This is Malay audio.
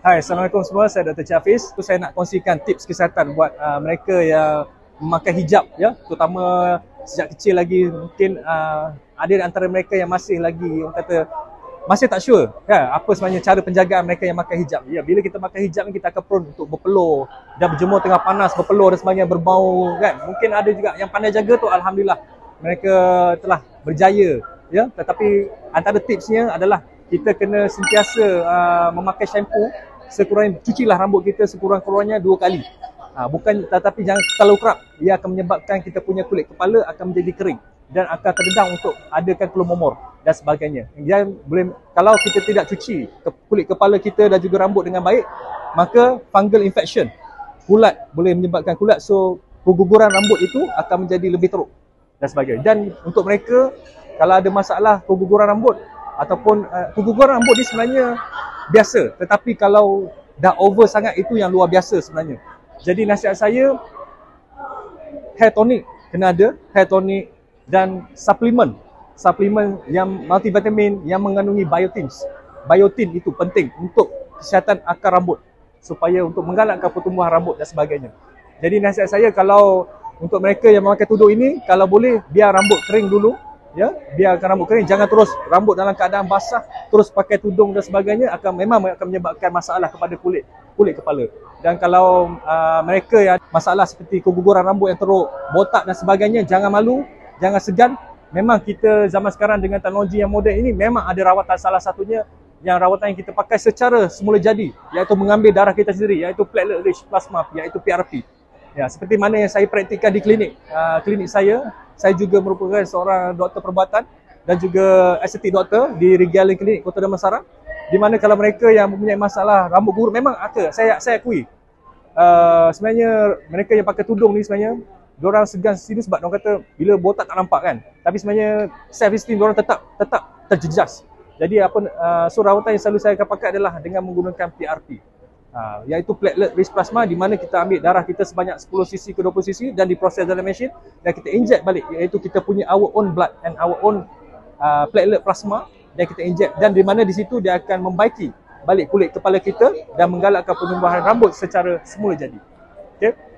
Hai, Assalamualaikum semua. Saya Dr. Che Hafiz. Saya nak kongsikan tips kesihatan buat mereka yang memakai hijab, ya, terutama sejak kecil lagi. Mungkin ada antara mereka yang masih lagi, orang kata, masih tak sure kan, apa sebenarnya cara penjagaan mereka yang pakai hijab. Ya, bila kita pakai hijab, kita akan prone untuk berpeluh, dah berjemur tengah panas, berpeluh dan sebagainya, berbau kan. Mungkin ada juga yang pandai jaga tu, alhamdulillah, mereka telah berjaya, ya. Tetapi antara tipsnya adalah kita kena sentiasa memakai shampoo. Sekurang cucilah rambut kita sekurang-kurangnya 2 kali. Tetapi jangan terlalu kerap. Ia akan menyebabkan kita punya kulit kepala akan menjadi kering dan akan terdedang untuk adakan kelumomor dan sebagainya. Dan boleh, kalau kita tidak cuci kulit kepala kita dan juga rambut dengan baik, maka fungal infection, kulat, boleh menyebabkan kulat. So perguguran rambut itu akan menjadi lebih teruk dan sebagainya. Dan untuk mereka, kalau ada masalah perguguran rambut ataupun perguguran rambut ni sebenarnya biasa, tetapi kalau dah over sangat, itu yang luar biasa sebenarnya. Jadi nasihat saya, hair tonic kena ada, hair tonic, dan suplemen yang multivitamin yang mengandungi biotins. Biotin itu penting untuk kesihatan akar rambut, supaya untuk menggalakkan pertumbuhan rambut dan sebagainya. Jadi nasihat saya, kalau untuk mereka yang memakai tudung ini, kalau boleh biar rambut kering dulu, ya, biarkan rambut kering. Jangan terus rambut dalam keadaan basah terus pakai tudung dan sebagainya, akan memang akan menyebabkan masalah kepada kulit kepala. Dan kalau mereka yang ada masalah seperti keguguran rambut yang teruk, botak dan sebagainya, jangan malu, jangan segan. Memang kita zaman sekarang dengan teknologi yang moden ini, memang ada rawatan, salah satunya yang rawatan yang kita pakai secara semula jadi, iaitu mengambil darah kita sendiri, iaitu platelet rich plasma, iaitu PRP. Ya, seperti mana yang saya praktikkan di klinik klinik saya. Saya juga merupakan seorang doktor perubatan dan juga estetik doktor di Regalia Klinik Kota Damansara, di mana kalau mereka yang mempunyai masalah rambut gugur, memang ada, saya akui sebenarnya mereka yang pakai tudung ni sebenarnya diorang segan sini sebab diorang kata bila botak tak nampak kan, tapi sebenarnya self esteem diorang tetap terjejas. Jadi apa so rawatan yang selalu saya akan pakai adalah dengan menggunakan PRP. Iaitu platelet rich plasma, di mana kita ambil darah kita sebanyak 10 cc ke 20 cc dan diproses dalam mesin dan kita inject balik, iaitu kita punya our own blood and our own platelet plasma dan kita inject, dan di mana di situ dia akan membaiki balik kulit kepala kita dan menggalakkan pertumbuhan rambut secara semula jadi. Okay?